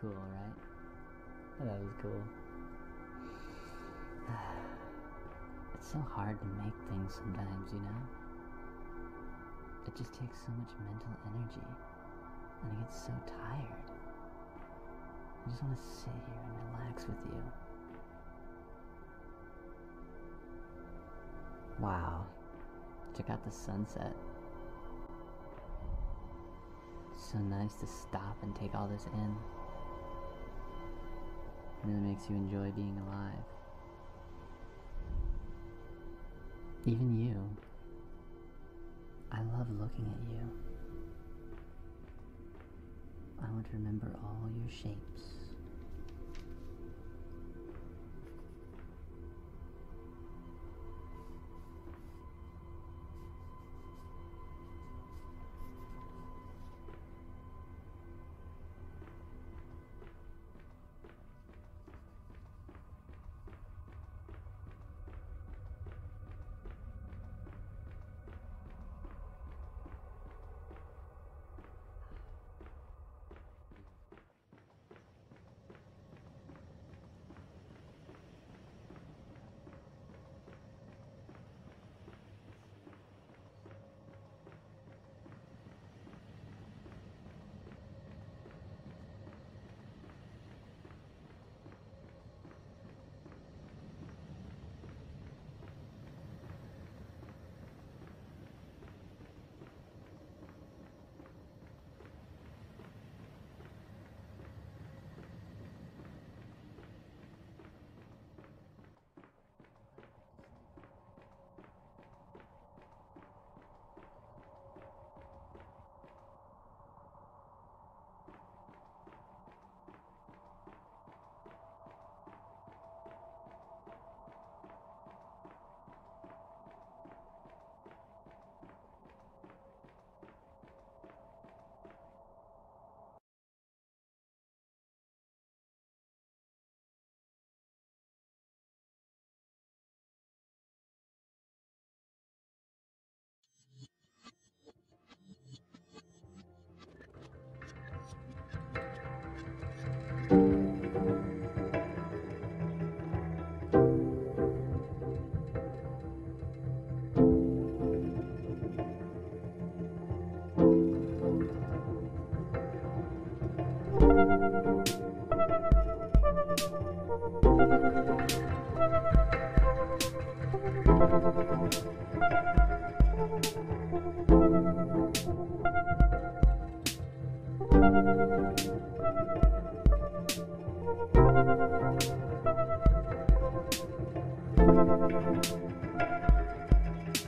cool, right? That was cool. It's so hard to make things sometimes, you know? It just takes so much mental energy, and I get so tired. I just want to sit here and relax with you. Wow, check out the sunset. It's so nice to stop and take all this in. It really makes you enjoy being alive. Even you. I love looking at you. I want to remember all your shapes.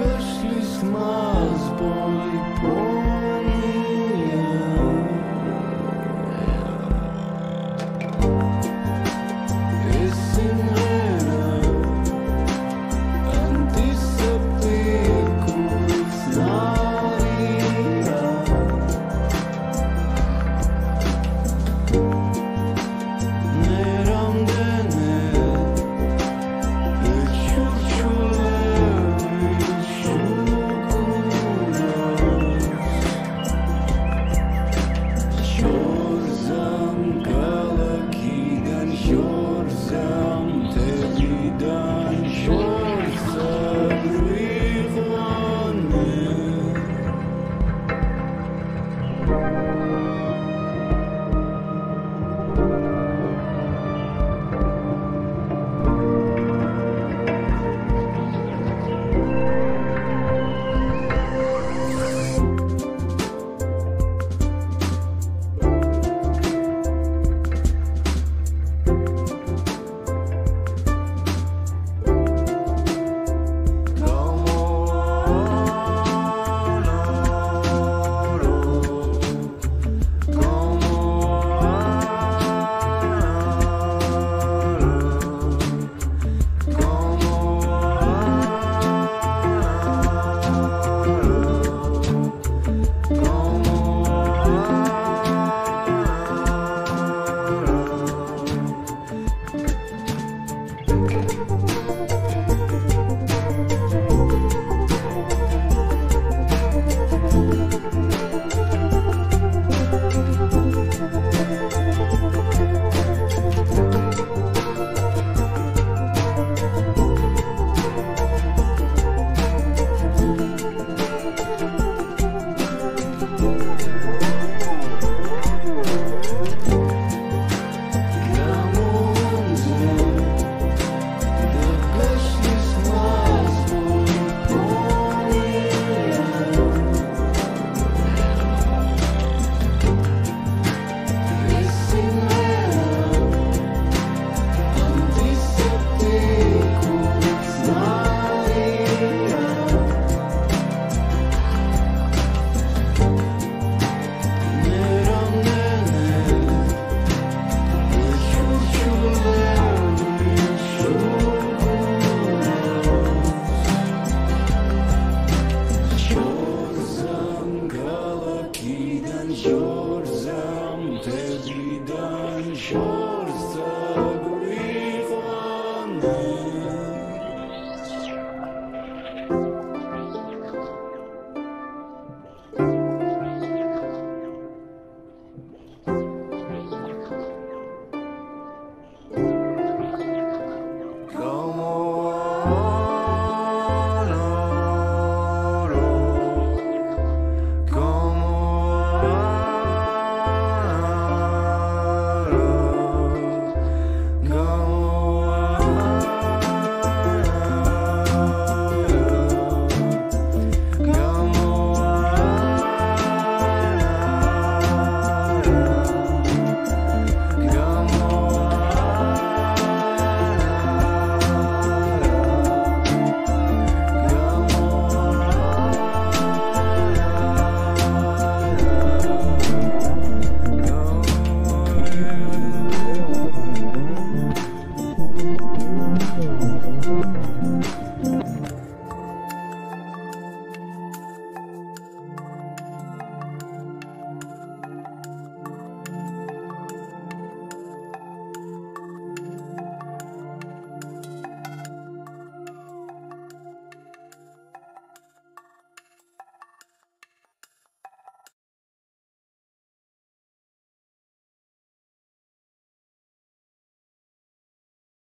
Göz